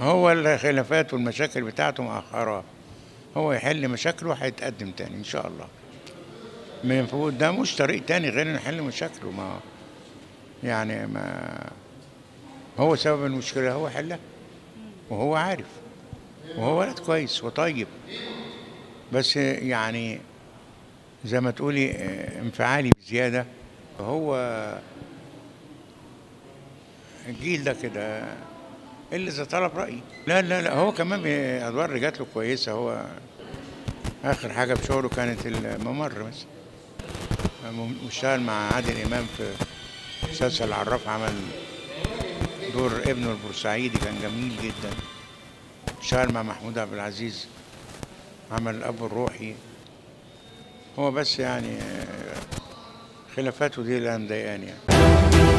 هو الخلافات والمشاكل بتاعته مع العراف، هو يحل مشاكله وهيتقدم تاني ان شاء الله. ده مش طريق تاني غير نحل مشاكله، ما يعني ما هو سبب المشكله، هو حلها وهو عارف، وهو ولد كويس وطيب، بس يعني زي ما تقولي انفعالي بزياده. هو الجيل ده كده اللي إذا طلب رأيي. لا لا لا، هو كمان أدوار رجعت له كويسة. هو آخر حاجة بشغله كانت الممر مثلا، واشتغل مع عادل إمام في مسلسل العراف، عمل دور ابنه البورسعيدي كان جميل جدا. اشتغل مع محمود عبد العزيز، عمل الأب الروحي. هو بس يعني خلافاته دي اللي مضايقاني يعني.